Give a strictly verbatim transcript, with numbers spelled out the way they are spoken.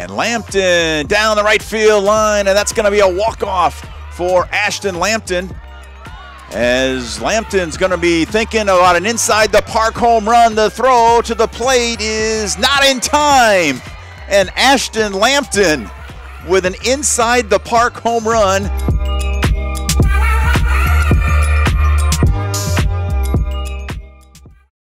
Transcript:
And Lampton down the right field line, and that's going to be a walk-off for Ashton Lampton, as Lampton's going to be thinking about an inside the park home run. The throw to the plate is not in time, and Ashton Lampton with an inside the park home run.